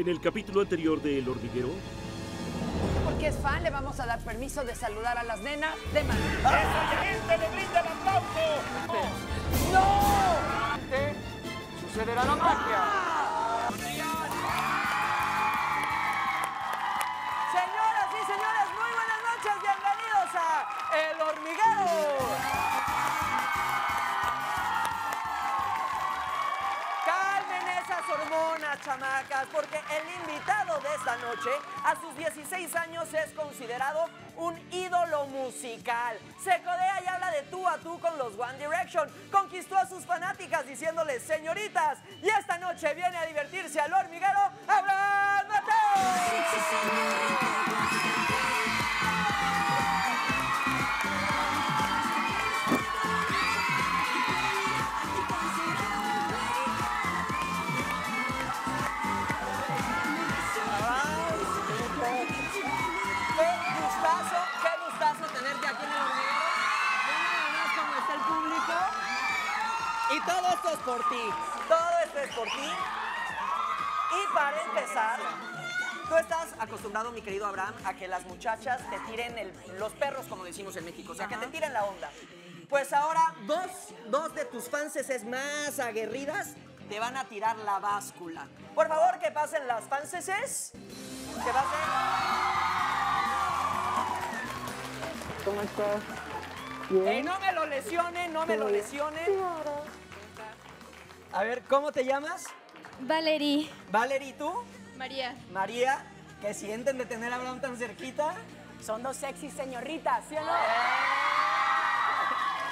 En el capítulo anterior de El Hormiguero... Porque es fan, le vamos a dar permiso de saludar a las nenas de mano. ¡Esa gente le brinda el aplauso! Oh. ¡No! Antes sucederá la magia. Señoras y señores, muy buenas noches. Bienvenidos a El Hormiguero. Hormonas, chamacas, porque el invitado de esta noche a sus 16 años es considerado un ídolo musical. Se codea y habla de tú a tú con los One Direction. Conquistó a sus fanáticas diciéndoles señoritas. Y esta noche viene a divertirse al hormiguero Abraham Mateo. Todo esto es por ti. Todo esto es por ti. Y para empezar, tú estás acostumbrado, mi querido Abraham, a que las muchachas te tiren los perros, como decimos en México. O sea, que te tiren la onda. Pues ahora, dos de tus fanses más aguerridas te van a tirar la báscula. Por favor, que pasen las fanses. Que pasen. ¿Cómo estás? Hey, no me lo lesionen, no me lo lesionen. A ver, ¿cómo te llamas? Valerie. Valerie, ¿tú? María. María, ¿qué sienten de tener a Abraham tan cerquita? Son dos sexy señoritas, ¿sí o no?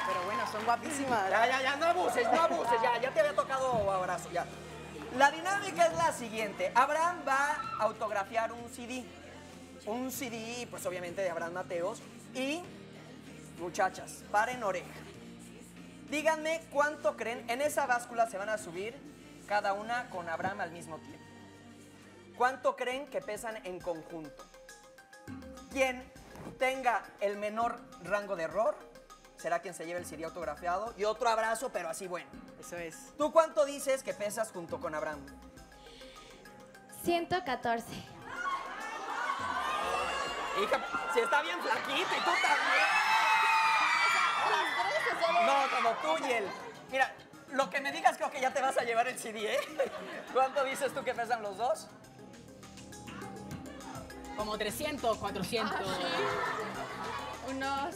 Pero bueno, son guapísimas. Ya, no abuses, ya te había tocado abrazo, ya. La dinámica es la siguiente. Abraham va a autografiar un CD. Un CD, pues obviamente, de Abraham Mateos. Y, muchachas, paren oreja. Díganme cuánto creen. En esa báscula se van a subir cada una con Abraham al mismo tiempo. ¿Cuánto creen que pesan en conjunto? Quien tenga el menor rango de error será quien se lleve el CD autografiado. Y otro abrazo, pero así bueno. Eso es. ¿Tú cuánto dices que pesas junto con Abraham? 114. Hija, si está bien flaquita y tú también. No, como tú y él. Mira, lo que me digas creo que ya te vas a llevar el CD, ¿eh? ¿Cuánto dices tú que pesan los dos? Como 300, 400. Ah, sí. Unos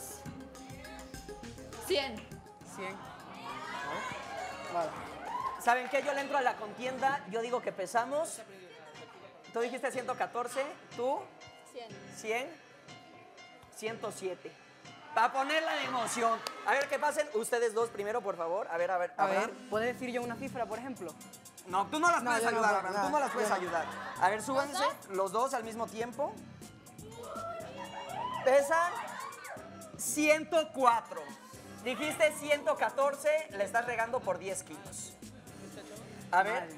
100. 100. ¿No? Vale. ¿Saben qué? Yo le entro a la contienda, yo digo que pesamos. Tú dijiste 114, tú 100. 100. 107. Para ponerla de emoción. A ver, que pasen ustedes dos primero, por favor. A ver. A ver, ¿puedo decir yo una cifra, por ejemplo? No, tú no las puedes ayudar, Abraham. Tú no las puedes ayudar. A ver, súbanse los dos al mismo tiempo. Pesan 104. Dijiste 114, le estás regando por 10 kilos. A ver.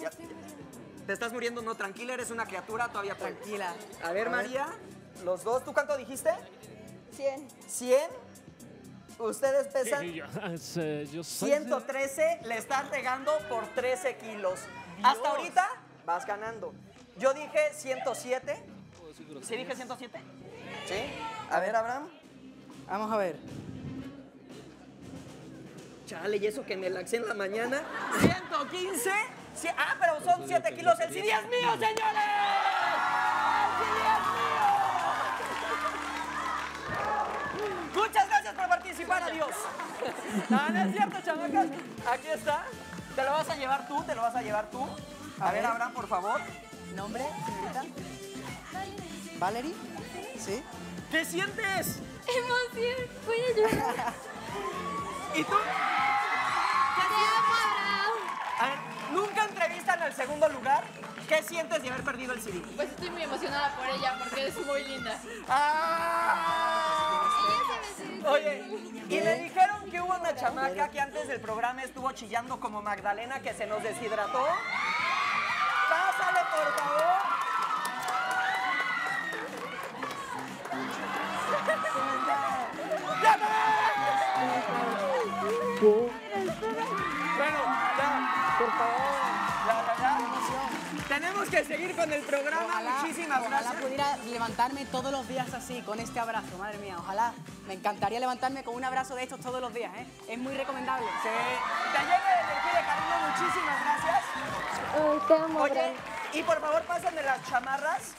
Ya. Te estás muriendo, no, tranquila, eres una criatura todavía. Tranquila. A ver, María, los dos. ¿Tú cuánto dijiste? 100. 100. Ustedes pesan. Yo 113. Le estás regando por 13 kilos. Dios. Hasta ahorita vas ganando. Yo dije 107. ¿Sí dije 107? Sí. A ver, Abraham. Vamos a ver. Chale, y eso que me laxé en la mañana. 115. Ah, pero son 7 kilos. El CD es mío, señores. Muchas gracias por participar, adiós. No, no es cierto, chamacas. Aquí está. Te lo vas a llevar tú, te lo vas a llevar tú. A ver, Abraham, por favor. ¿Nombre, señorita? Valerie. ¿Sí? ¿Qué sientes? Emoción. Voy a llorar. ¿Y tú? ¿Qué sientes? A ver, nunca entrevistan al segundo lugar. ¿Qué sientes de haber perdido el CD? Pues estoy muy emocionada por ella porque es muy linda. Oye, y le dijeron que hubo una chamaca que antes del programa estuvo chillando como Magdalena, que se nos deshidrató. Pásale, por favor. Bueno, ya. Por favor. Tenemos que seguir con el programa. Ojalá, muchísimas gracias. Ojalá pudiera levantarme todos los días así, con este abrazo, madre mía. Ojalá, me encantaría levantarme con un abrazo de estos todos los días, ¿eh? Es muy recomendable. Sí. Taller de energía de cariño, muchísimas gracias. Te amo. Oye, y por favor, pásenme las chamarras.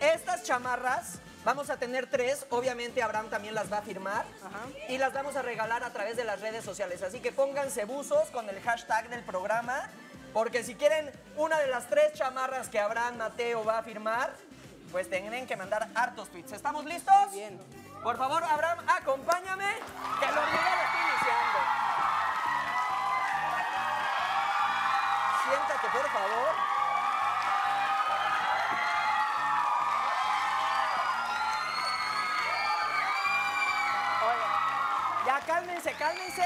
Estas chamarras... Vamos a tener 3, obviamente Abraham también las va a firmar. Ajá. Y las vamos a regalar a través de las redes sociales. Así que pónganse buzos con el hashtag del programa, porque si quieren una de las 3 chamarras que Abraham Mateo va a firmar, pues tienen que mandar hartos tweets. ¿Estamos listos? Bien. Por favor, Abraham, acompáñame, que el hormiguero está iniciando. Siéntate, por favor. Cálmense, cálmense.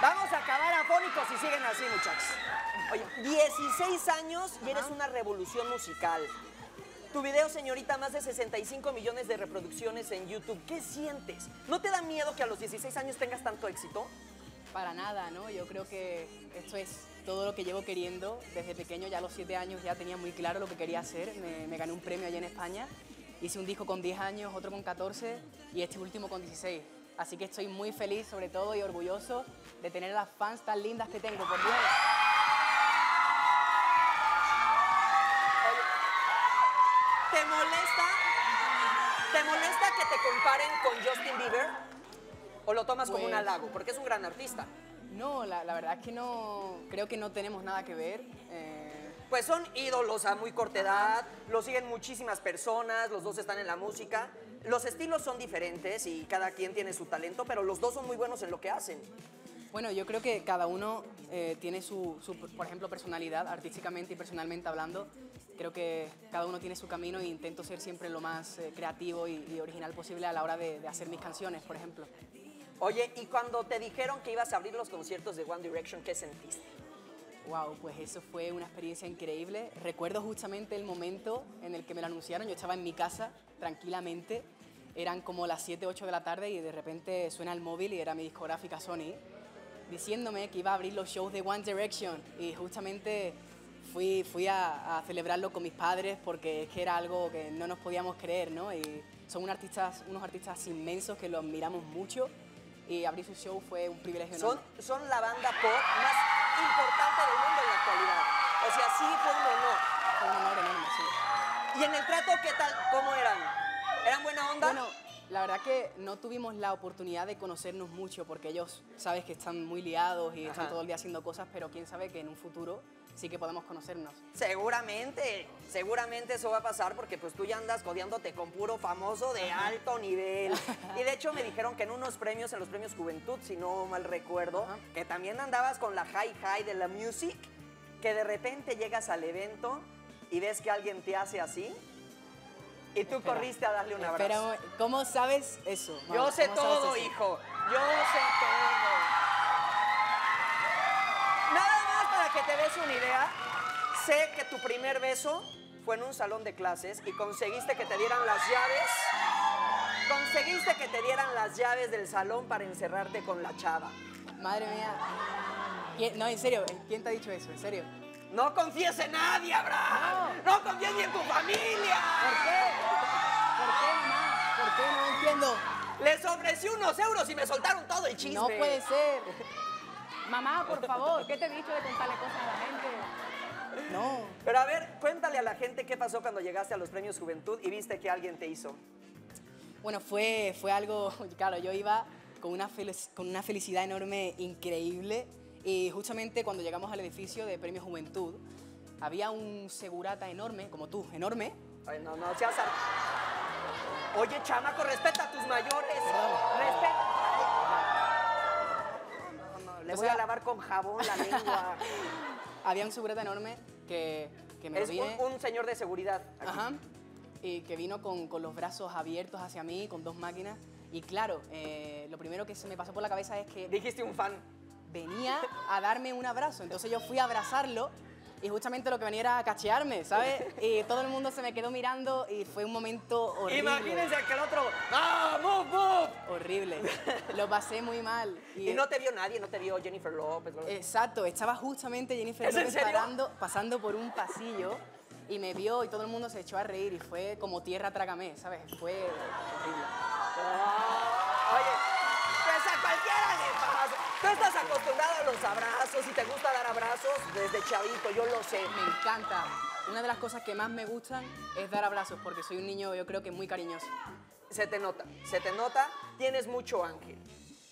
Vamos a acabar afónicos si siguen así, muchachos. Oye, 16 años y eres una revolución musical. Tu video, señorita, más de 65 millones de reproducciones en YouTube. ¿Qué sientes? ¿No te da miedo que a los 16 años tengas tanto éxito? Para nada, ¿no? Yo creo que esto es todo lo que llevo queriendo. Desde pequeño, ya a los 7 años, ya tenía muy claro lo que quería hacer. Me gané un premio allá en España. Hice un disco con 10 años, otro con 14 y este último con 16. Así que estoy muy feliz, sobre todo, y orgulloso de tener a las fans tan lindas que tengo, por Dios. ¿Te molesta que te comparen con Justin Bieber? ¿O lo tomas como un halago? Porque es un gran artista. No, la verdad es que no, creo que no tenemos nada que ver. Pues son ídolos a muy corta edad, los siguen muchísimas personas, los dos están en la música. Los estilos son diferentes y cada quien tiene su talento, pero los dos son muy buenos en lo que hacen. Bueno, yo creo que cada uno tiene su, por ejemplo, personalidad, artísticamente y personalmente hablando. Creo que cada uno tiene su camino e intento ser siempre lo más creativo y original posible a la hora de hacer mis canciones, por ejemplo. Oye, y cuando te dijeron que ibas a abrir los conciertos de One Direction, ¿qué sentiste? Wow, pues eso fue una experiencia increíble. Recuerdo justamente el momento en el que me lo anunciaron. Yo estaba en mi casa, tranquilamente. Eran como las 7, 8 de la tarde y de repente suena el móvil y era mi discográfica Sony diciéndome que iba a abrir los shows de One Direction. Y justamente fui a celebrarlo con mis padres porque es que era algo que no nos podíamos creer, ¿no? Y son unos artistas inmensos que los admiramos mucho y abrir su show fue un privilegio enorme. Son la banda pop más importante del mundo en la actualidad. O sea, sí fue un honor. Fue un honor enorme, sí. ¿Y en el trato qué tal? ¿Cómo eran? ¿Eran buena onda? Bueno, la verdad que no tuvimos la oportunidad de conocernos mucho porque ellos, sabes, que están muy liados y están todo el día haciendo cosas, pero quién sabe que en un futuro sí que podamos conocernos. Seguramente eso va a pasar porque pues tú ya andas codeándote con puro famoso de alto nivel. Y de hecho me dijeron que en unos premios, en los Premios Juventud, si no mal recuerdo, que también andabas con la high de la music, que de repente llegas al evento y ves que alguien te hace así. Y tú corriste a darle un abrazo. Pero, ¿cómo sabes eso? Mamá? Yo sé todo, hijo. Yo sé todo. Nada más para que te des una idea, sé que tu primer beso fue en un salón de clases y conseguiste que te dieran las llaves. Conseguiste que te dieran las llaves del salón para encerrarte con la chava. Madre mía. No, en serio, ¿quién te ha dicho eso? En serio. No confíes en nadie, Abraham. No confíes ni en tu familia. ¿Por qué? ¿Por qué, mamá? ¿Por qué? No entiendo. Les ofrecí €1 y me soltaron todo el chisme. No puede ser. Mamá, por favor, ¿qué te he dicho de contarle cosas a la gente? No. Pero a ver, cuéntale a la gente qué pasó cuando llegaste a los Premios Juventud y viste que alguien te hizo. Bueno, fue algo... Claro, yo iba con una felicidad enorme, increíble. Y justamente cuando llegamos al edificio de Premios Juventud, había un segurata enorme, como tú, enorme. Ay, no, no, seas... Oye, chamaco, respeta a tus mayores. No. Respeta. No. Le voy a lavar con jabón la lengua. Había un segurata enorme que me vino. Es un señor de seguridad. Aquí. Ajá. Y que vino con los brazos abiertos hacia mí, con dos máquinas. Y claro, lo primero que se me pasó por la cabeza es que... Dijiste un fan. Venía a darme un abrazo, entonces yo fui a abrazarlo y justamente lo que venía era a cachearme, ¿sabes? Y todo el mundo se me quedó mirando y fue un momento horrible. Imagínense que el otro... ¡Ah, move, move! Horrible. Lo pasé muy mal. ¿Y no te vio nadie? ¿No te vio Jennifer López? Exacto. Estaba justamente Jennifer López pasando por un pasillo y me vio y todo el mundo se echó a reír y fue como tierra trágame, ¿sabes? Fue horrible. Oye... a cualquiera le pasa. Tú estás acostumbrada a los abrazos y te gusta dar abrazos desde chavito, yo lo sé. Me encanta. Una de las cosas que más me gustan es dar abrazos porque soy un niño, yo creo que muy cariñoso. Se te nota, se te nota. Tienes mucho ángel.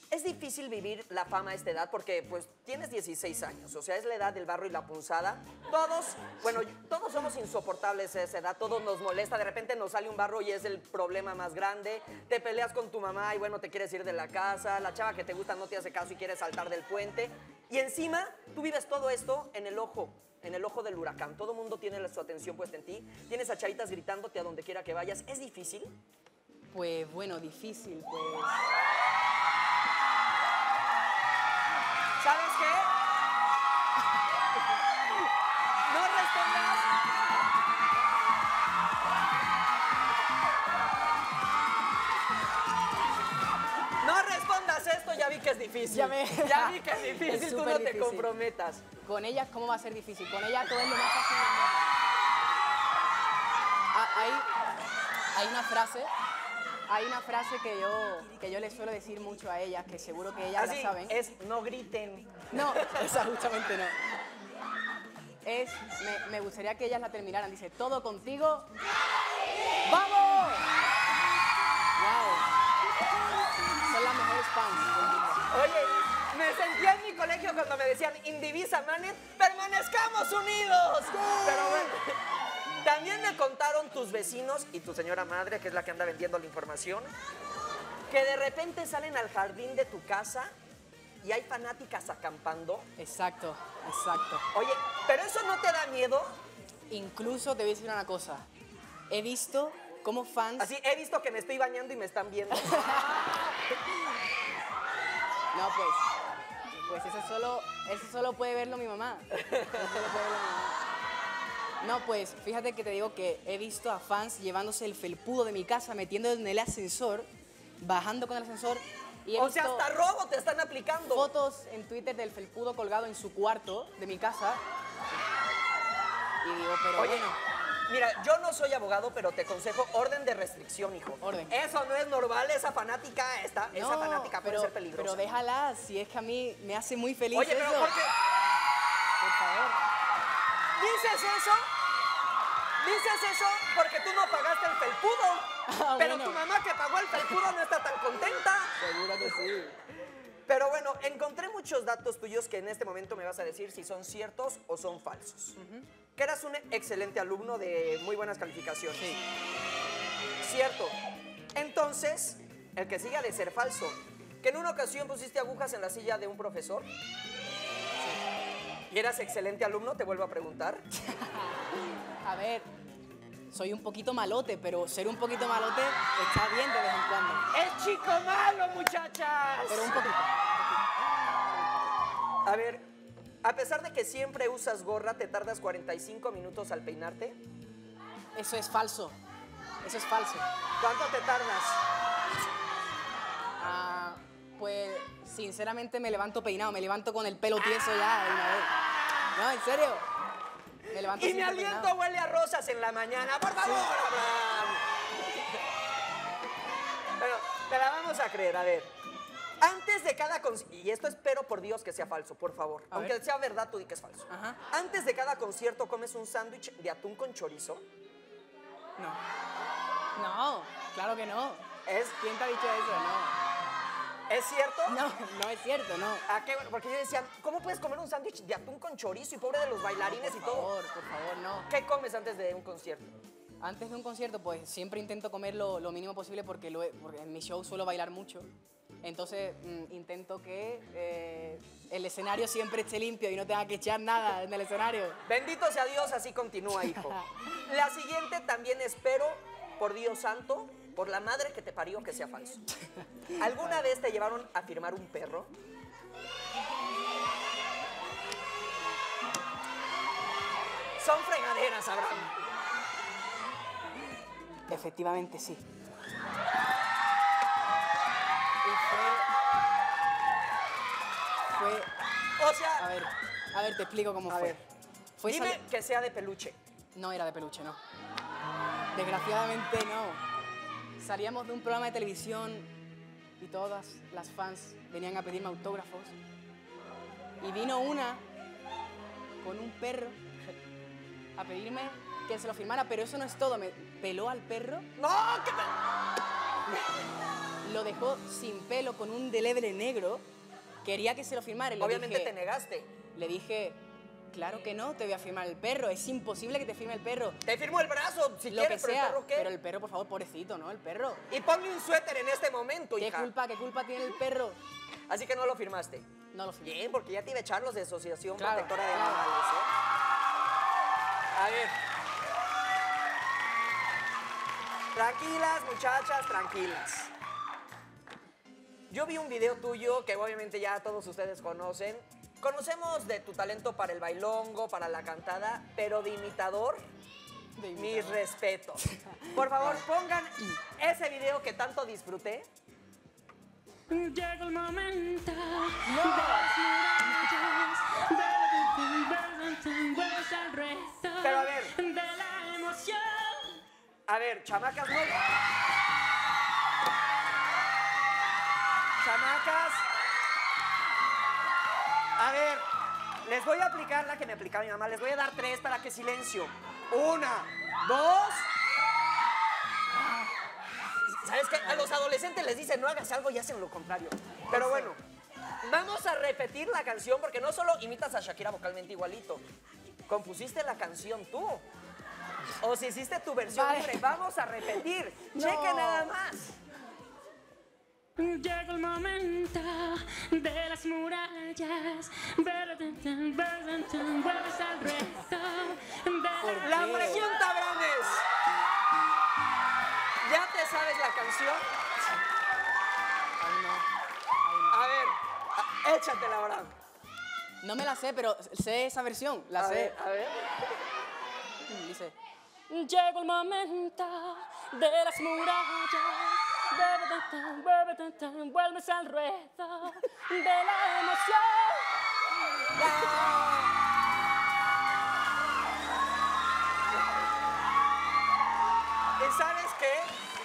Es difícil vivir la fama a esta edad porque, pues, tienes 16 años. O sea, es la edad del barro y la punzada. Todos, bueno, todos somos insoportables a esa edad. Todos nos molesta. De repente nos sale un barro y es el problema más grande. Te peleas con tu mamá y, bueno, te quieres ir de la casa. La chava que te gusta no te hace caso y quieres saltar del puente. Y encima, tú vives todo esto en el ojo del huracán. Todo mundo tiene su atención puesta en ti. Tienes a chavitas gritándote a donde quiera que vayas. ¿Es difícil? Pues, bueno, difícil, pues... ¿Sabes qué? No respondas. No respondas esto, ya vi que es difícil. Ya vi que es difícil, es tú no difícil. Te comprometas. Con ellas, ¿cómo va a ser difícil? Con ellas todo es lo más fácil. Hay una frase... Hay una frase que yo les suelo decir mucho a ellas, que seguro que ellas la saben. Es no griten. No, esa justamente no. Es, me gustaría que ellas la terminaran. Dice, todo contigo. ¡Sí! ¡Vamos! ¡Wow! Son las mejores fans. Oye, me sentía en mi colegio cuando me decían, indivisa, manet, permanezcamos unidos. ¡Sí! Pero bueno... También me contaron tus vecinos y tu señora madre, que es la que anda vendiendo la información, que de repente salen al jardín de tu casa y hay fanáticas acampando. Exacto, exacto. Oye, ¿pero eso no te da miedo? Incluso te voy a decir una cosa. He visto cómo fans... Así, he visto que me estoy bañando y me están viendo. No, pues eso solo puede verlo mi mamá. Eso solo puede verlo mi mamá. No, pues, fíjate que te digo que he visto a fans llevándose el felpudo de mi casa, metiendo en el ascensor, bajando con el ascensor. Y o sea, hasta robo te están aplicando. Fotos en Twitter del felpudo colgado en su cuarto de mi casa. Y digo, pero oye, bueno. Mira, yo no soy abogado, pero te aconsejo orden de restricción, hijo. Orden. Eso no es normal, esa fanática, esa fanática puede ser peligrosa. Pero déjala, si es que a mí me hace muy feliz. Oye, pero eso. Por favor. ¿Dices eso porque tú no pagaste el felpudo? Ah, pero bueno, tu mamá que pagó el felpudo no está tan contenta. Seguro que sí. Pero bueno, encontré muchos datos tuyos que en este momento me vas a decir si son ciertos o son falsos. Que eras un excelente alumno de muy buenas calificaciones. Sí. Cierto. Entonces, el que sigue ha de ser falso. Que en una ocasión pusiste agujas en la silla de un profesor. ¿Y eras excelente alumno? Te vuelvo a preguntar. A ver, soy un poquito malote, pero ser un poquito malote está bien de vez en cuando. ¡Es chico malo, muchachas! Pero un poquito. A ver, a pesar de que siempre usas gorra, ¿te tardas 45 minutos al peinarte? Eso es falso. Eso es falso. ¿Cuánto te tardas? Pues, sinceramente, me levanto peinado. Me levanto con el pelo tieso ya de una vez. No, en serio. Me levanto y mi aliento peinado. Huele a rosas en la mañana. ¡Por favor, Abraham! Pero te la vamos a creer, a ver. Antes de cada concierto... Y esto espero por Dios que sea falso, por favor. Aunque sea verdad, tú di que es falso. Ajá. Antes de cada concierto, ¿comes un sándwich de atún con chorizo? No. No, claro que no. ¿Quién te ha dicho eso? No. ¿Es cierto? No, no es cierto, no. ¿A qué? Porque yo decía, ¿cómo puedes comer un sándwich de atún con chorizo y pobre de los bailarines y todo? Por favor, no. ¿Qué comes antes de un concierto? Antes de un concierto, pues siempre intento comer lo mínimo posible porque, porque en mi show suelo bailar mucho. Entonces intento que el escenario siempre esté limpio y no tenga que echar nada en el escenario. Bendito sea Dios, así continúa, hijo. La siguiente también espero, por Dios santo... Por la madre que te parió, que sea falso. ¿Alguna vez te llevaron a firmar un perro? Son fregaderas, Abraham. Efectivamente, sí. O sea... A ver, te explico cómo fue. Dime que sea de peluche. No era de peluche, no. Desgraciadamente, no. Salíamos de un programa de televisión y todas las fans venían a pedirme autógrafos. Y vino una con un perro a pedirme que se lo firmara, pero eso no es todo. Me peló al perro. ¡No! ¡Qué perro! Lo dejó sin pelo con un delebre negro. Quería que se lo firmara. Y obviamente te negaste. Le dije, claro que no, te voy a firmar el perro. Es imposible que te firme el perro. Te firmo el brazo, si quieres, pero el perro, ¿qué? Pero el perro, por favor, pobrecito, ¿no? El perro. Y ponle un suéter en este momento, hija. Qué culpa tiene el perro? Así que no lo firmaste. No lo firmé. Bien, porque ya te iba a echar los de Asociación Protectora de Animales, ¿eh? A ver. Tranquilas, muchachas, tranquilas. Yo vi un video tuyo que obviamente ya todos ustedes conocen. Conocemos de tu talento para el bailongo, para la cantada, pero de imitador, mis respetos. Por favor, pongan ese video que tanto disfruté. Llega el momento. Pero a ver. De la emoción. A ver, chamacas, no. Chamacas, a ver, les voy a aplicar la que me aplicaba mi mamá. Les voy a dar tres para que silencio. Una, dos. ¿Sabes qué? A los adolescentes les dicen no hagas algo y hacen lo contrario. Pero bueno, vamos a repetir la canción porque no solo imitas a Shakira vocalmente igualito. Compusiste la canción tú. O si hiciste tu versión libre, vamos a repetir. No. Cheque nada más. Llegó el momento de las murallas. Vuelves al resto. La pregunta, Abraham, es, ¿ya te sabes la canción? Ay, no. A ver, échatela, Abraham. No me la sé, pero sé esa versión. La sé. A ver. Dice: llegó el momento de las murallas. Vuelves al ruedo de la emoción. ¿Y sabes qué?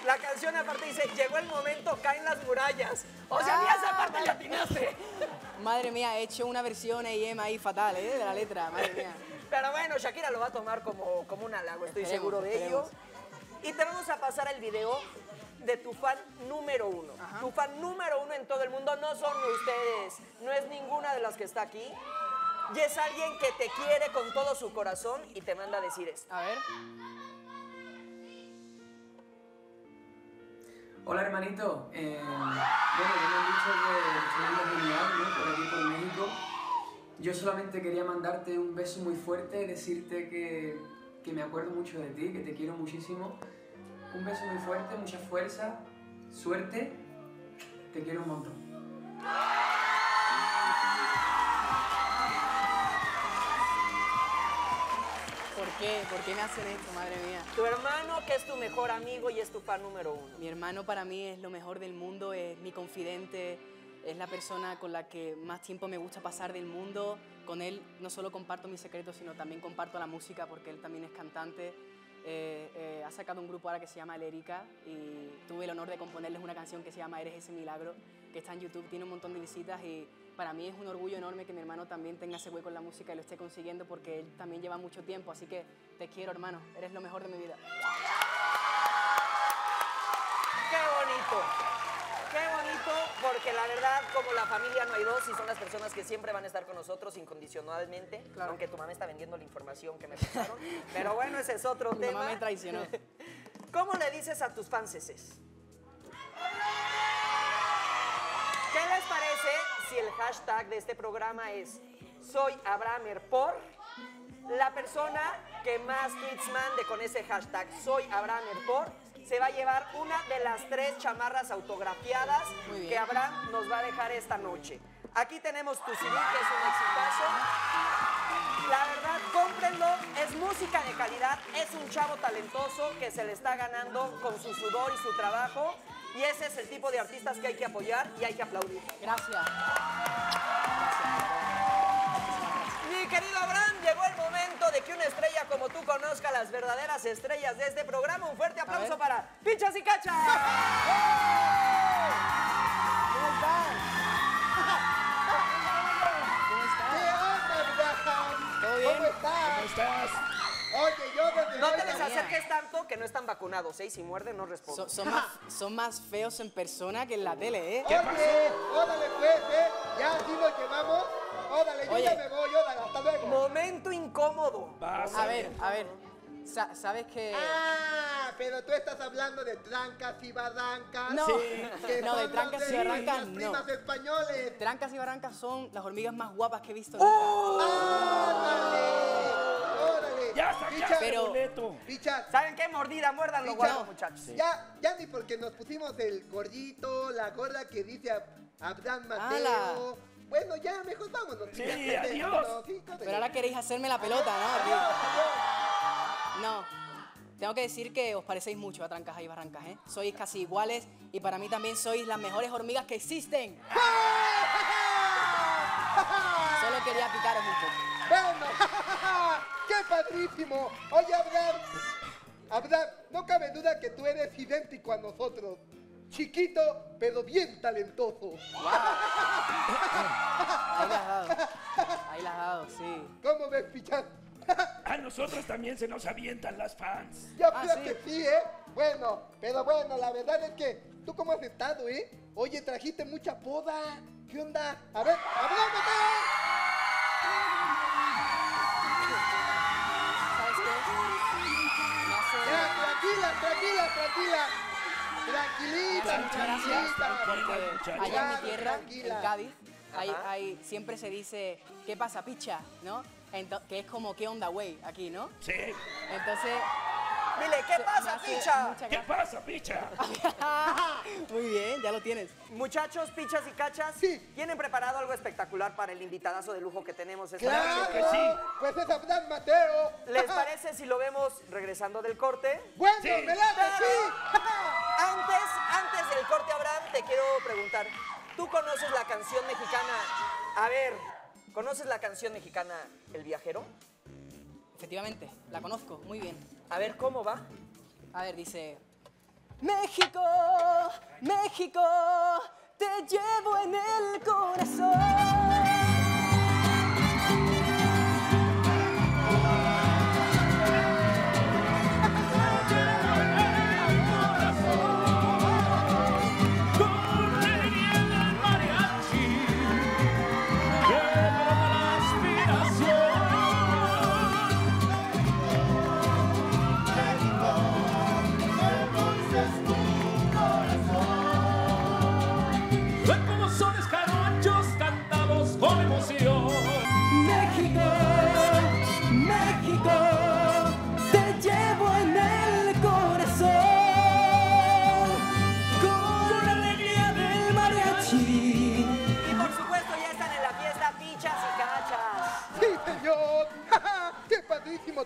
La canción aparte dice, llegó el momento, caen las murallas. O sea, ni esa parte le atinaste. Madre mía, he hecho una versión A&M ahí fatal, ¿eh? De la letra, madre mía. Pero bueno, Shakira lo va a tomar como un halago, estoy seguro de ello. Y te vamos a pasar el video de tu fan número uno. Ajá. Tu fan número uno en todo el mundo no son ustedes, no es ninguna de las que está aquí. Y es alguien que te quiere con todo su corazón y te manda a decir esto. A ver. Hola, hermanito. Bueno, ya me han dicho que estoy en la comunidad, ¿no? Por aquí, por México. Yo solamente quería mandarte un beso muy fuerte, decirte que me acuerdo mucho de ti, que te quiero muchísimo. Un beso muy fuerte, mucha fuerza, suerte, te quiero un montón. ¿Por qué? ¿Por qué me hacen esto, madre mía? Tu hermano, que es tu mejor amigo y es tu fan número uno. Mi hermano para mí es lo mejor del mundo, es mi confidente, es la persona con la que más tiempo me gusta pasar del mundo. Con él no solo comparto mis secretos, sino también comparto la música, porque él también es cantante. Ha sacado un grupo ahora que se llama Lerica y tuve el honor de componerles una canción que se llama Eres ese milagro, que está en YouTube, tiene un montón de visitas y para mí es un orgullo enorme que mi hermano también tenga ese hueco en la música y lo esté consiguiendo porque él también lleva mucho tiempo, así que te quiero, hermano, eres lo mejor de mi vida. Qué bonito, porque la verdad, como la familia no hay dos y son las personas que siempre van a estar con nosotros incondicionalmente, claro. Aunque tu mamá está vendiendo la información que me pasaron, pero bueno, ese es otro tema. Mi mamá me traicionó. ¿Cómo le dices a tus fanseses? ¿Qué les parece si el hashtag de este programa es Soy Abrahamer por la persona que más tweets mande con ese hashtag Soy Abrahamer por? Se va a llevar una de las tres chamarras autografiadas que Abraham nos va a dejar esta noche. Aquí tenemos tu CD, que es un exitazo. La verdad, cómprenlo, es música. música de calidad, es un chavo talentoso que se le está ganando con su sudor y su trabajo, y ese es el tipo de artistas que hay que apoyar y hay que aplaudir. Gracias. Mi querido Abraham, llegó el momento de que una estrella como tú conozca las verdaderas estrellas de este programa. Un fuerte aplauso para Pichas y Cachas. ¿Cómo estás? ¿Todo bien? ¿Cómo estás? ¿Cómo estás? Oye, no te les acerques tanto, que no están vacunados, ¿eh? Y si muerden, no responden. Son más feos en persona que en la tele, ¿eh? ¿Qué pasó? Órale, pues, ¿eh? Ya así nos llevamos. Órale, yo ya me voy, órale, hasta luego. Momento incómodo. A ver. ¿Sabes qué? Ah, pero tú estás hablando de Trancas y Barrancas. No, sí. No, de Trancas y Barrancas no. Primas españoles. Trancas y Barrancas son las hormigas más guapas que he visto. ¡Ya sacaste el boleto! ¿Saben qué? Mordida, muérdanlo, guapo, muchachos. Sí. Ya ni porque nos pusimos el gordito, la gorda que dice Abraham Mateo. Bueno, ya, mejor vámonos. Sí, adiós. Pero ahora queréis hacerme la pelota, ¿no? No, tengo que decir que os parecéis mucho a Trancas y Barrancas, ¿eh? Sois casi iguales y para mí también sois las mejores hormigas que existen. Solo quería picaros un poco. Bueno, ¡qué padrísimo! Oye, Abraham, no cabe duda que tú eres idéntico a nosotros. Chiquito, pero bien talentoso. Wow. Ahí la has dado, sí. ¿Cómo ves, Pichas? A nosotros también se nos avientan las fans. Yo creo que sí, ¿eh? Bueno, pero bueno, la verdad es que tú cómo has estado, ¿eh? Oye, trajiste mucha poda. ¿Qué onda? A ver, ¡hablámate! ¿Sabes qué? Ya, tranquila. Tranquilita. Allá en mi tierra, en Cádiz, siempre se dice, ¿qué pasa, picha? ¿No? Que es como, ¿qué onda, güey? Aquí, ¿no? Sí. Entonces... Dile, ¿qué pasa, picha? ¿Qué pasa, picha? Muy bien, ya lo tienes. Muchachos, pichas y cachas, ¿tienen preparado algo espectacular para el invitadazo de lujo que tenemos esta noche? ¡Claro que sí! Pues es Abraham Mateo. ¿Les parece si lo vemos regresando del corte? ¡Bueno, me late, sí! Antes del corte, Abraham, te quiero preguntar, ¿tú conoces la canción mexicana? A ver, ¿conoces la canción mexicana El Viajero? Efectivamente, la conozco, muy bien. A ver, ¿cómo va? A ver, dice... México, México, te llevo en el corazón.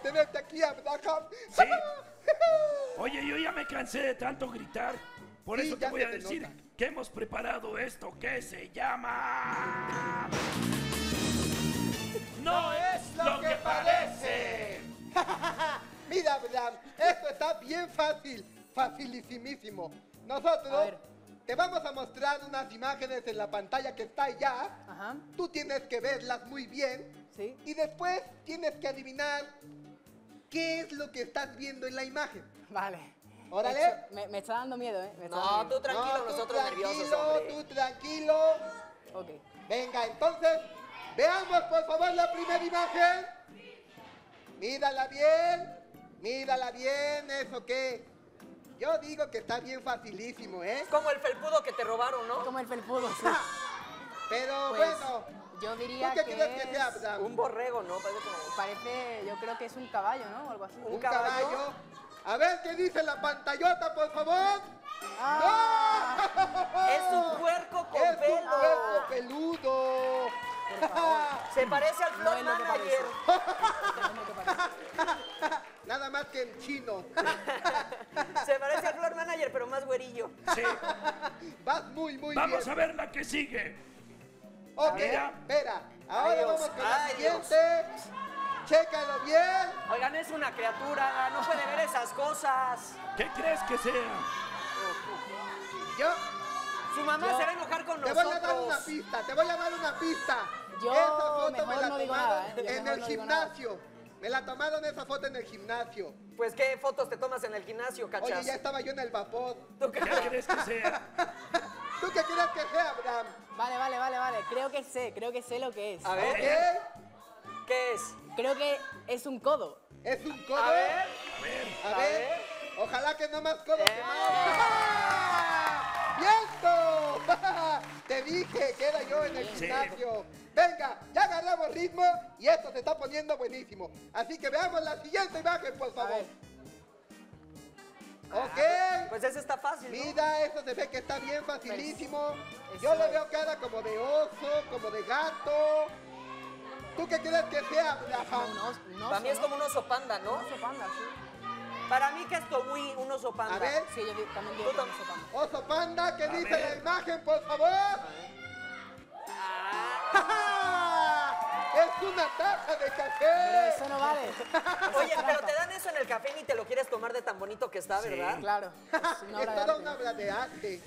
Tenerte aquí, Abraham. Sí. Oye, yo ya me cansé de tanto gritar. Por eso te voy a decir que hemos preparado esto que se llama... ¡No es lo que parece! Mira, Abraham, esto está bien fácil. Facilísimísimo. Nosotros te vamos a mostrar unas imágenes en la pantalla que está allá. Ajá. Tú tienes que verlas muy bien. Sí. Y después tienes que adivinar... ¿Qué es lo que estás viendo en la imagen? Vale. Órale. Me está dando miedo, ¿eh? Tú tranquilo, nosotros nerviosos, hombre. Tú tranquilo. Ok. Venga, entonces, veamos, por favor, la primera imagen. Mírala bien. ¿Eso qué? Yo digo que está bien facilísimo, ¿eh? Es como el felpudo que te robaron, ¿no? Como el felpudo, sí. Pero pues, bueno... Yo diría que es un borrego, ¿no? Parece, yo creo que es un caballo, ¿no? O algo así. ¿Un caballo? A ver qué dice la pantallota, por favor. Ah. ¡No! Es un puerco con pelo. Es un puerco peludo. Por favor. Se parece al flow manager. que el chino. Se parece al floor manager, pero más güerillo. Sí. Vas muy bien. Vamos a ver la que sigue. Ok, espera. Ahora vamos con la siguiente. Chécalo bien. Oigan, es una criatura, no puede ver esas cosas. ¿Qué crees que sea? Yo. Su mamá se va a enojar con nosotros. Te voy a dar una pista, te voy a dar una pista. Yo esa foto me la tomaron en el gimnasio. Me la tomaron esa foto en el gimnasio. Pues, ¿qué fotos te tomas en el gimnasio, cachas? Oye, ya estaba yo en el vapor. ¿Tú qué crees que sea? ¿Tú qué crees que sea, Abraham? Vale. Creo que sé lo que es. A ver. ¿Qué es? Creo que es un codo. ¿Es un codo? A ver. Ojalá que no más codo que más. ¡Viento! Te dije que era yo en el gimnasio. Venga, ya agarramos ritmo y esto se está poniendo buenísimo. Así que veamos la siguiente imagen, por favor. Ok. Pues eso está fácil, ¿no? Mira, eso se ve que está bien facilísimo. Yo le veo cara como de oso, como de gato. ¿Tú qué crees que sea, Rafa? Para mí es como un oso panda, ¿no? Un oso panda, sí. Para mí que es Togui, un oso panda. A ver. Sí, yo también digo oso panda. Oso panda, ¿qué dice la imagen, por favor? ¡Es una taza de café! Pero eso no vale. Oye, pero te dan eso en el café y ni te lo quieres tomar de tan bonito que está, ¿verdad? Sí, claro. Es toda una obra de arte.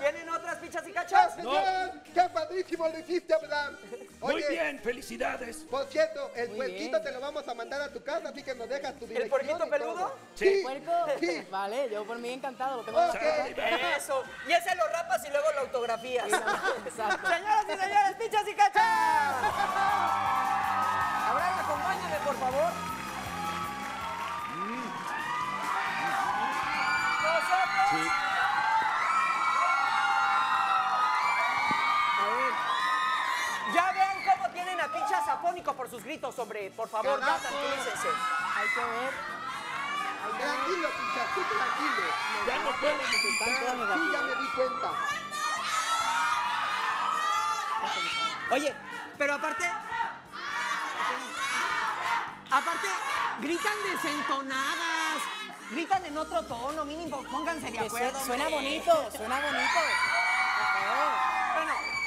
¿Tienen otras fichas y cachas? ¡No, señor! ¡Qué padrísimo lo hiciste, Abraham! Oye, muy bien, felicidades. Por cierto, el puerquito te lo vamos a mandar a tu casa, así que nos dejas tu dirección. ¿El puerquito peludo? Sí. ¿El puerco? Sí. Vale, yo por mí encantado. Eso. Y ese lo rapas y luego lo autografías. Exacto. Señoras y señores, fichas y cachas. Abraham, acompáñame, por favor. Afónico por sus gritos, hombre, por favor, ya tranquilícense. Hay que ver. Tranquilo, Pichas, tú tranquilo. Ya no puedo necesitar. Sí, ya me di cuenta. Oye, pero aparte, gritan desentonadas, gritan en otro tono, mínimo, pónganse de acuerdo. Suena bonito. Bueno.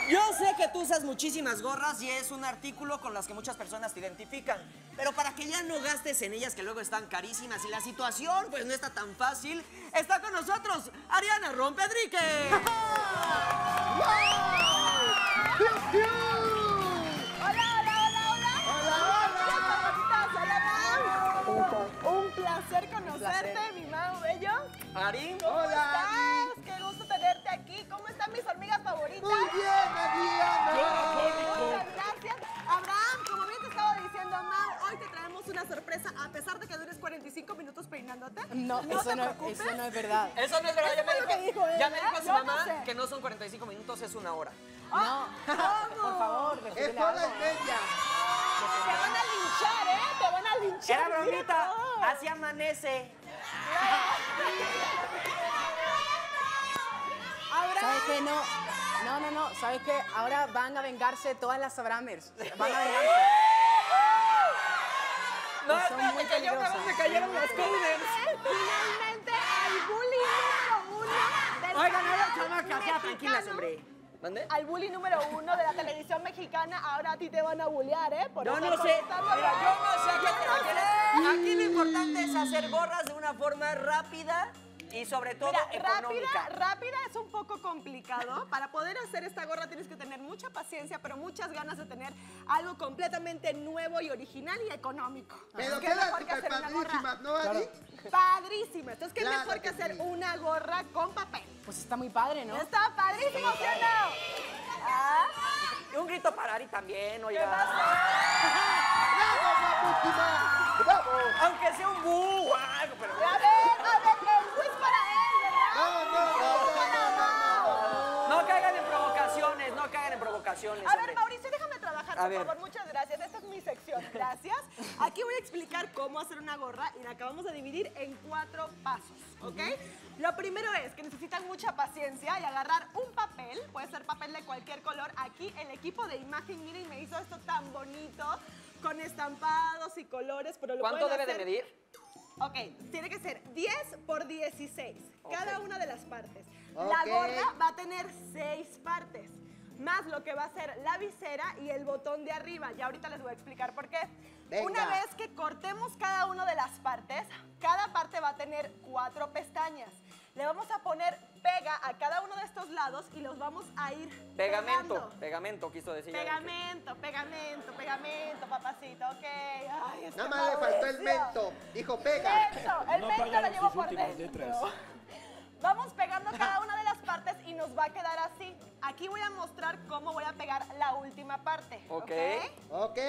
Yo sé que tú usas muchísimas gorras y es un artículo con las que muchas personas te identifican, pero para que ya no gastes en ellas que luego están carísimas y la situación pues no está tan fácil, está con nosotros Ariana Rompedrique. Hola, Mau. Un placer conocerte, mi Mau bello. Ari, ¿cómo estás? Qué gusto tenerte aquí. ¿Cómo están mis hormigas favoritas? Muy bien, Ariana. Muchas gracias. Abraham, como bien te estaba diciendo, Mau, hoy te traemos una sorpresa. A pesar de que dures 45 minutos peinándote, no te preocupes. Eso no es verdad. Eso no es verdad. Ya me dijo su mamá que no son 45 minutos, es una hora. No, por favor. Es hora y media. Te van a linchar, ¿eh? Te van a linchar. Era bromita. Así amanece. ¿Sabes qué? No. ¿Sabes qué? Ahora van a vengarse todas las Abramers. Van a vengarse. No, espérate, que ya una vez me cayeron las coolers. Finalmente, el bullying número uno del Al bully número uno de la televisión mexicana, ahora a ti te van a bullear, ¿eh? Por yo no sé. Aquí lo importante es hacer gorras de una forma rápida y sobre todo económica. Rápida es un poco complicado. Para poder hacer esta gorra tienes que tener mucha paciencia, pero muchas ganas de tener algo completamente nuevo y original y económico. Pero qué mejor que hacer una gorra. ¿No, Ari? Padrísima. Entonces, ¿qué mejor que hacer una gorra con papel? Pues está muy padre, ¿no? Está padrísimo, ¿sí o no? Un grito para Ari también, oiga. ¡Bravo, bravo! Aunque sea un búho, algo, pero... A ver, el quiz para él, ¿verdad? No caigan en provocaciones, A ver, Mauricio, déjame trabajar, por favor, muchas gracias. Esta es mi sección, gracias. Aquí voy a explicar cómo hacer una gorra y la acabamos de dividir en 4 pasos, ¿ok? Lo primero es que necesitan mucha paciencia y agarrar un papel, puede ser papel de cualquier color. Aquí el equipo de imagen, miren, me hizo esto tan bonito, con estampados y colores, pero lo pueden hacer. ¿Cuánto debe de medir? Ok, tiene que ser 10 por 16, okay, cada una de las partes. Okay. La gorra va a tener 6 partes, más lo que va a ser la visera y el botón de arriba. Ya ahorita les voy a explicar por qué. Venga. Una vez que cortemos cada una de las partes, cada parte va a tener 4 pestañas. Le vamos a poner pega a cada uno de estos lados y los vamos a ir pegamento, pegando. Pegamento, quiso decir. Pegamento, pegamento, pegamento, papacito, ok. Ay, nada más le faltó el mento, dijo pega. Mento, el no mento lo llevo por dentro. Vamos pegando cada una de las partes y nos va a quedar así. Aquí voy a mostrar cómo voy a pegar la última parte, ok. Ok.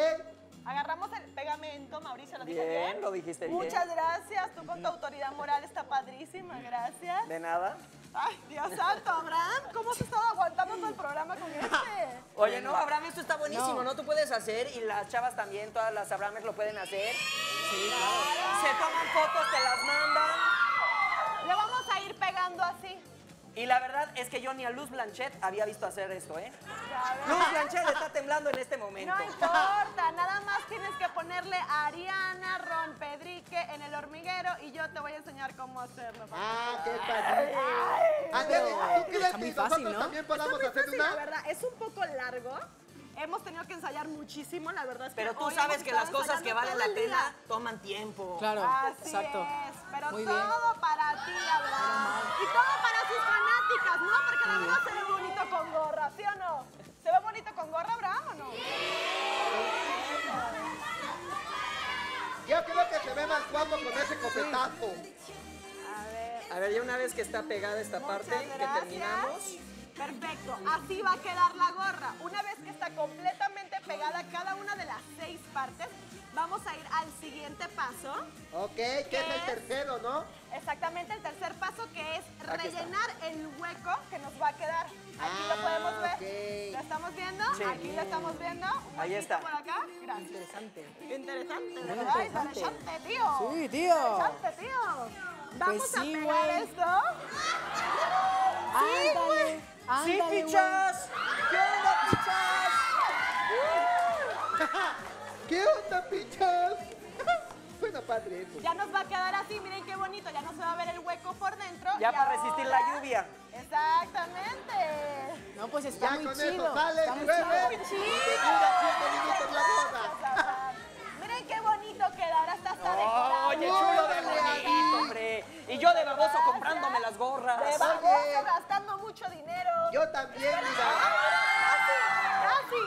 Agarramos el pegamento, Mauricio, ¿lo dije bien? Bien, lo dijiste bien. Muchas gracias, tú con tu autoridad moral está padrísima, gracias. De nada. Ay, Dios santo, Abraham, ¿cómo has estado aguantando todo el programa con este? Oye, no, Abraham, esto está buenísimo, ¿no? Tú puedes hacer y las chavas también, todas las Abrahames lo pueden hacer. Sí, claro. Se toman fotos, te las mandan. Le vamos a ir pegando así. Y la verdad es que yo ni a Luz Blanchet había visto hacer esto, ¿eh? Luz Blanchet está temblando en este momento. No importa, nada más tienes que ponerle a Ariana Rompedrique en El Hormiguero y yo te voy a enseñar cómo hacerlo. ¡Ah, qué padre! Andrea, ¿tú crees que nosotros también podamos hacer una? La verdad, es un poco largo. Hemos tenido que ensayar muchísimo, la verdad es que... Pero tú sabes que las cosas que valen la pena toman tiempo. Claro, exacto. Así es, pero todo para ti, Abraham. Y todo para sus fanáticas, ¿no? Porque la verdad se ve bonito con gorra, ¿sí o no? ¿Se ve bonito con gorra, Abraham, o no? Yo creo que se ve más guapo con ese copetazo. A ver, ya una vez que está pegada esta parte, que terminamos... Perfecto, así va a quedar la gorra. Una vez que está completamente pegada cada una de las 6 partes, vamos a ir al siguiente paso. Ok, que es el tercero, ¿no? Exactamente, el tercer paso que es rellenar el hueco que nos va a quedar. Aquí lo podemos ver. Okay. ¿Lo estamos viendo? Sí. Aquí lo estamos viendo. Un ahí está. Por acá. Gracias. Interesante. Interesante, ¿verdad? Muy interesante. Interesante, tío. Sí, tío. Interesante, tío. Vamos pues sí, a pegar esto. Sí, güey. Sí, pichas. ¿Qué onda, pichas? ¿Qué onda, pichas? Suena padre. Pues. Ya nos va a quedar así, miren qué bonito. Ya no se va a ver el hueco por dentro. Ya y para ahora... resistir la lluvia. Exactamente. No, pues está ya muy con chido. Eso sale, está muy chido. Miren qué bonito quedar, hasta decorado. Oye, chulo de bonito, hombre. Y yo de baboso comprándome las gorras. De baboso gastando mucho dinero. Yo también, mira. Así, así.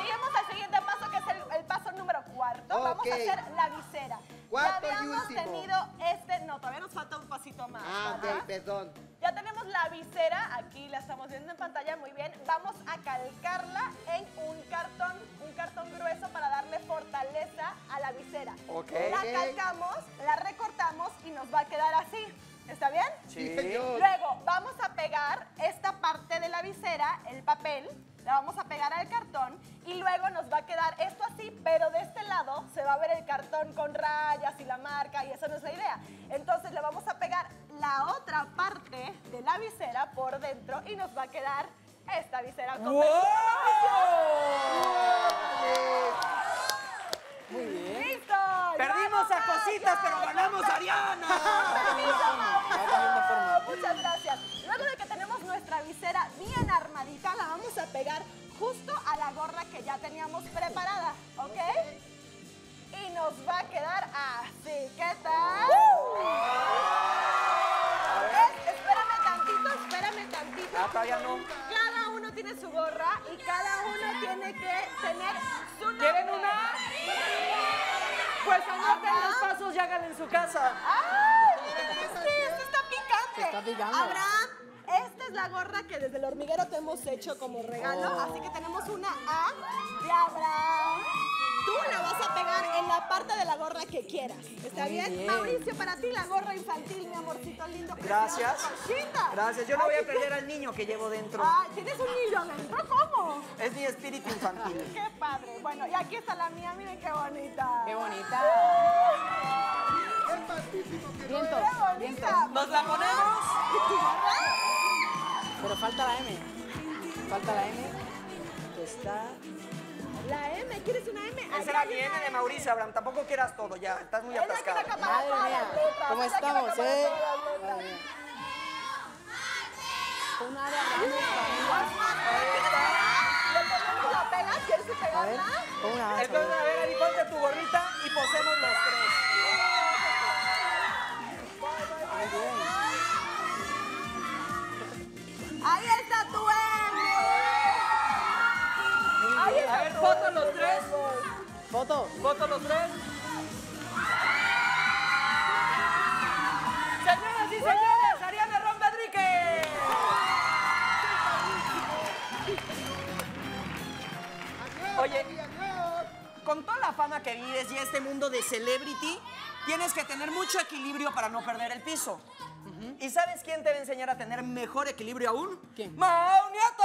Seguimos al siguiente paso, que es el paso número 4. Okay. Vamos a hacer la visera. Cuarto ya habíamos tenido este... No, todavía nos falta un pasito más. Ah, ok, perdón. Ya tenemos la visera, aquí la estamos viendo en pantalla, muy bien. Vamos a calcarla en un cartón grueso para darle fortaleza a la visera. Ok. La calcamos, la recortamos y nos va a quedar así. ¿Está bien? Sí, señor. Luego vamos a pegar esta parte de la visera, el papel, la vamos a pegar al cartón y luego nos va a quedar esto así, pero de este lado se va a ver el cartón con rayas y la marca y eso no es la idea. Entonces le vamos a pegar la otra parte de la visera por dentro y nos va a quedar esta visera con ¡wow! Muy bien. ¡Listo! Perdimos a Cositas, pero ganamos a Ariana. ¡Permiso, muchas gracias! Luego de que tenemos nuestra visera bien armadita, la vamos a pegar justo a la gorra que ya teníamos preparada, ¿ok? Y nos va a quedar así, ¿qué tal? Espérame tantito. Ah, todavía no. Cada uno tiene su gorra y cada uno tiene que tener su nombre. ¿Quieren una? Pues anoten los pasos y hagan en su casa. ¡Ah! Miren este está picante. Está picando. Abraham, esta es la gorra que desde El Hormiguero te hemos hecho como regalo. Así que tenemos una A de Abraham. Tú la vas a pegar en la parte de la gorra que quieras. ¿Está bien? Mauricio, para ti la gorra infantil, mi amorcito lindo. Gracias. Gracias. Yo no voy a perder al niño que llevo dentro. Ah, ¿tienes un niño dentro? ¿Cómo? Es mi espíritu infantil. ¡Qué padre! Bueno, y aquí está la mía. Miren qué bonita. ¡Qué bonita! ¡Qué bonita! ¿Nos la ponemos? Pero falta la M. Falta la M. Está... La M, ¿quieres una M? Esa era bien de Mauricio, Abraham. Tampoco quieras todo ya, estás muy atascada. ¿Cómo estamos, Una área grande para mí. ¿La quieres pegarla? Entonces, a ver, Ari, ponte tu gorrita y posemos los tres. Ahí está tu M. Ahí está. A ver, foto los tres. ¿Foto? ¿Foto los tres? Señoras y señores, Ariana Rompedrique. Oye, con toda la fama que vives y este mundo de celebrity, tienes que tener mucho equilibrio para no perder el piso. ¿Y sabes quién te va a enseñar a tener mejor equilibrio aún? ¿Quién? ¡Mau Nieto!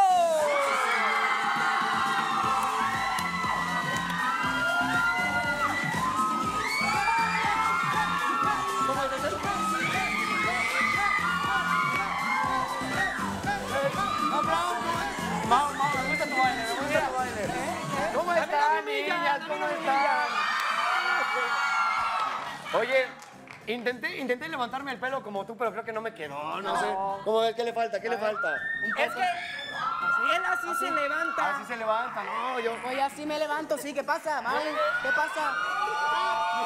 Oye, intenté levantarme el pelo como tú, pero creo que no me quedó, no sé. ¿Cómo ves? ¿Qué le falta? Es que él así se levanta. Así se levanta, no, yo... Oye, así me levanto, sí, ¿qué pasa, Mau? ¿Qué pasa?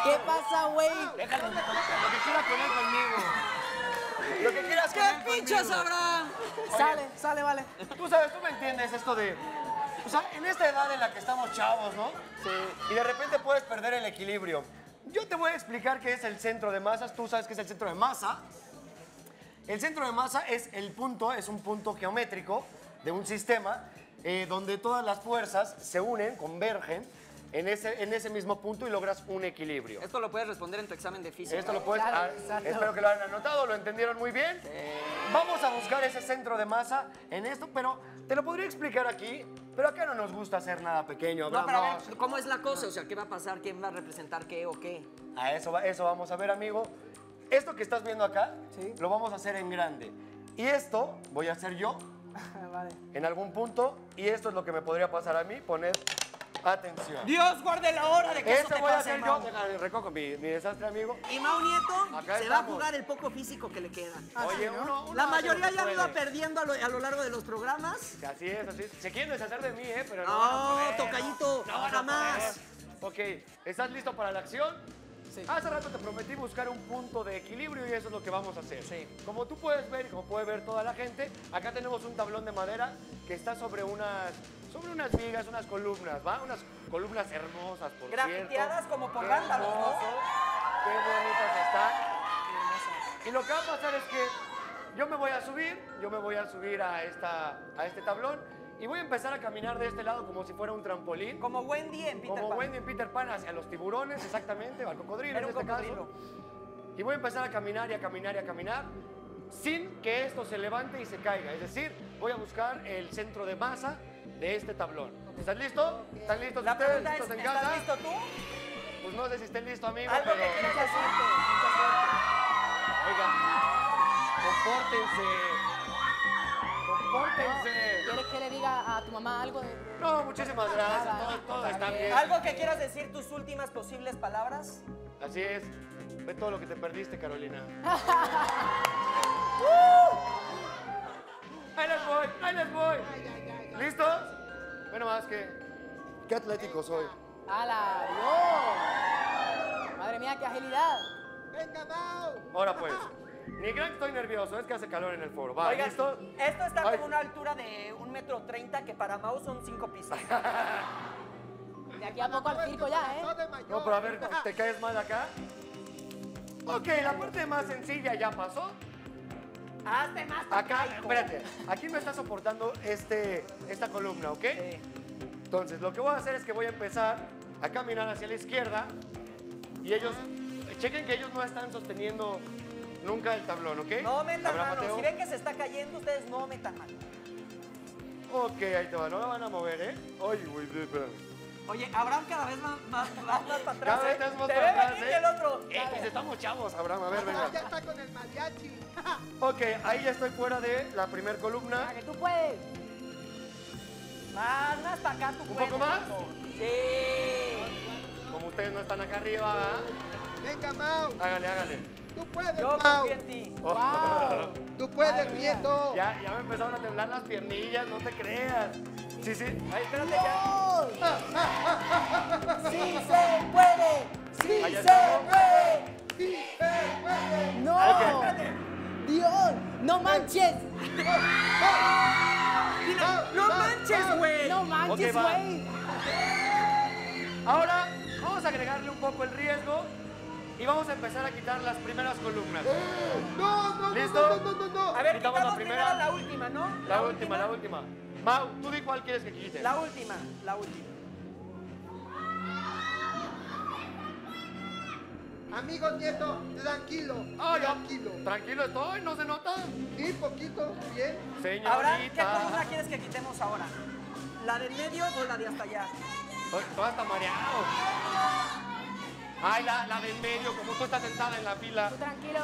¿Qué pasa, güey? Déjalo, lo que quieras poner conmigo. Lo que quieras poner conmigo. ¡Qué pinche sabrá! Sale, vale. Tú sabes, tú me entiendes esto de... O sea, en esta edad en la que estamos chavos, ¿no? Sí. Y de repente puedes perder el equilibrio. Yo te voy a explicar qué es el centro de masas. Tú sabes qué es el centro de masa. El centro de masa es el punto, es un punto geométrico de un sistema donde todas las fuerzas se unen, convergen en ese mismo punto y logras un equilibrio. Esto lo puedes responder en tu examen de física. Esto lo puedes... Claro, espero que lo hayan anotado, lo entendieron muy bien. Sí. Vamos a buscar ese centro de masa en esto, pero te lo podría explicar aquí, pero acá no nos gusta hacer nada pequeño. Hablamos. No, pero a ver, ¿cómo es la cosa? O sea, ¿qué va a pasar? ¿Quién va a representar qué o qué? A eso vamos a ver, amigo. Esto que estás viendo acá, ¿sí? Lo vamos a hacer en grande. Y esto voy a hacer yo vale. En algún punto, y esto es lo que me podría pasar a mí, poner... Atención. Dios guarde la hora de que eso te pase, Mau. Recojo mi desastre, amigo. Y Mau Nieto acá se estamos. Va a jugar el poco físico que le queda. Oye, ¿no? La mayoría ya iba perdiendo a lo largo de los programas. Así es, así es. Se quieren deshacer de mí, pero no. No, tocallito, jamás. Ok, ¿estás listo para la acción? Sí. Hace rato te prometí buscar un punto de equilibrio y eso es lo que vamos a hacer. Sí. Como tú puedes ver y como puede ver toda la gente, acá tenemos un tablón de madera que está sobre unas vigas, unas columnas, ¿va? Unas columnas hermosas, por cierto. Grafiteadas como por bandas, ¿no? Qué bonitas están. Y lo que va a pasar es que yo me voy a subir a este tablón y voy a empezar a caminar de este lado como si fuera un trampolín. Como Wendy en Peter Pan. Como Wendy en Peter Pan, hacia los tiburones, exactamente, o al cocodrilo en este caso. Y voy a empezar a caminar y a caminar y a caminar sin que esto se levante y se caiga. Es decir, voy a buscar el centro de masa de este tablón. ¿Estás listo? ¿Están listos ustedes? ¿Listos en casa? ¿Estás listo tú? Pues no sé si estén listos, amigo, pero... Algo que quieres hacerte. Oigan, compórtense. ¿Quieres que le diga a tu mamá algo? No, muchísimas gracias. Todo está bien. ¿Algo que quieras decir, tus últimas posibles palabras? Así es. Ve todo lo que te perdiste, Carolina. ¡Ahí les voy! ¿Listos? Bueno, más que... ¡Qué atlético soy! ¡Hala! ¡Dios! ¡Madre mía, qué agilidad! ¡Venga, Mau! Ahora pues, ni gran que estoy nervioso, es que hace calor en el foro. Va, oigan, ¿listo? Esto está como una altura de 1,30 m, que para Mau son 5 pisos. De aquí a poco al circo ya, No, pero a ver, ¿te caes mal acá? Ok, la parte más sencilla ya pasó. Hazte más. Acá, espérate, aquí me está soportando esta columna, ¿ok? Sí. Entonces, lo que voy a hacer es que voy a empezar a caminar hacia la izquierda y ellos, chequen que ellos no están sosteniendo nunca el tablón, ¿ok? No metan mano, si ven que se está cayendo, ustedes no metan mano. Ok, ahí te va, no la van a mover, ¿eh? Ay, güey, espera. Oye, Abraham cada vez más para atrás. Cada vez más para atrás, el otro. Pues estamos chavos, Abraham. A ver, venga. Ya está con el mariachi. Ok, ahí ya estoy fuera de la primer columna. Ah, que tú puedes. Más hasta acá tú puedes. ¿Un poco más? Sí. Como ustedes no están acá arriba. Venga, Mau. Hágale. Tú puedes, Mau. Yo confío en ti. Wow. Tú puedes, Nieto. Ya me empezaron a temblar las piernillas, no te creas. Sí, sí. Ahí, espérate, ya. ¡Sí se puede! ¡Sí se puede! ¡Sí se puede! ¡No! Okay. ¡Dios! ¡No manches! ¡No manches, güey! ¡No manches, güey! Ahora vamos a agregarle un poco el riesgo y vamos a empezar a quitar las primeras columnas. ¡No! ¿Listo? ¡No! A ver, quitamos la primera. La última, ¿no? La última. Mau, ¿tú di cuál quieres que quites? La última. Amigos, Nieto, tranquilo. Tranquilo. Tranquilo estoy, ¿no se nota? Sí, poquito, bien. Señorita. Ahora, ¿qué columna quieres que quitemos ahora? ¿La del medio o la de hasta allá? Todo está mareado. Ay, la del medio, como tú estás sentada en la fila. Tú tranquilo.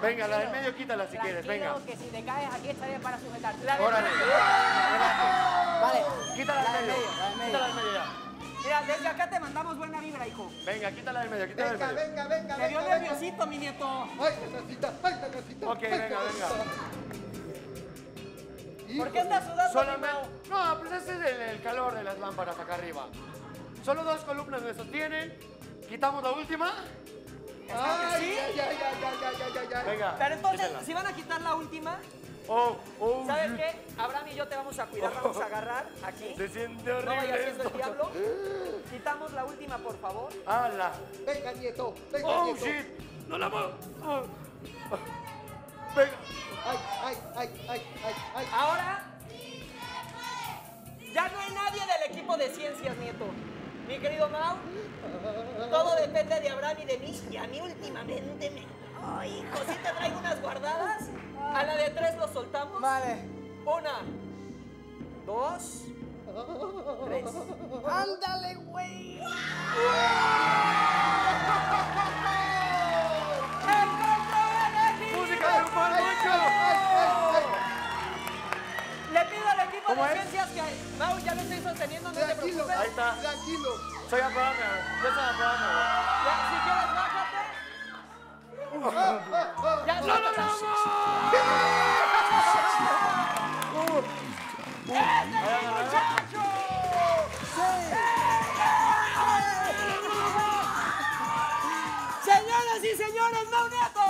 Venga, la del medio quítala si quieres, venga. Que si te caes, aquí estaré para sujetarte. Órale. Vale, quítala del medio. Quítala del medio ya. Mira, desde acá te mandamos buena vibra, hijo. Venga, quítala del medio, quítala del medio. Venga. Me dio nerviosito, mi nieto. Ay, casita. Ok, venga. ¿Por qué estás sudando? Solamente... No, pues ese es el calor de las lámparas acá arriba. Solo dos columnas me sostienen. Quitamos la última. Ay, ya. Venga, pero entonces, quítala. Si van a quitar la última, ¿sabes qué? Abraham y yo te vamos a cuidar, vamos a agarrar aquí. Se siente horrible. No vayas siendo el diablo. Quitamos la última, por favor. ¡Hala! Venga, Nieto, venga, Nieto. ¡Oh, shit! ¡No la muevo! Venga. ¡Ay! Ahora, ya no hay nadie del equipo de ciencias, Nieto. Mi querido Mau, todo depende de Abraham y de mí. Y a mí últimamente me... Ay, hijo, sí te traigo unas guardadas. A la de tres lo soltamos. Vale. 1, 2, 3. ¡Ándale, güey! ¡Música de un... Le pido al equipo de ciencias que... Mau, ya lo estoy sosteniendo, no te preocupes. Ahí está. Tranquilo. Soy Abraham. Yo soy Abraham. Si quieres, bájate. ¡Ya lo logramos! ¡Este es muchacho! ¡Sí! ¡Señoras y señores, Mau Nieto!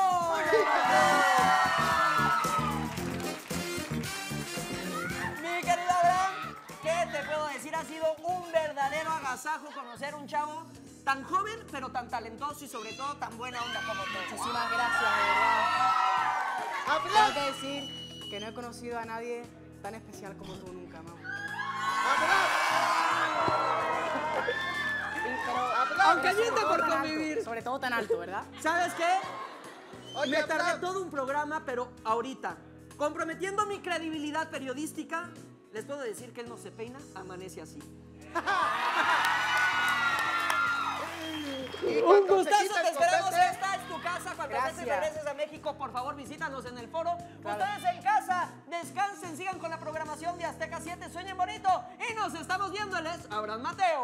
Mi querido Abraham, ¿qué te puedo decir? Ha sido un verdadero agasajo conocer un chavo tan joven, pero tan talentoso y sobre todo tan buena onda como tú. Muchísimas gracias, de verdad. Tengo que decir que no he conocido a nadie tan especial como tú nunca, Mau. Aunque Nieto por convivir. Sobre todo tan alto, ¿verdad? ¿Sabes qué? Oye, me tardé todo un programa, pero ahorita, comprometiendo mi credibilidad periodística, les puedo decir que él no se peina, amanece así. Un gustazo, te esperamos. Esta es tu casa. Cuando regreses a México, por favor, visítanos en el foro. Claro. Ustedes en casa, descansen, sigan con la programación de Azteca 7, sueñen bonito. Y nos estamos viéndoles. Abraham Mateo.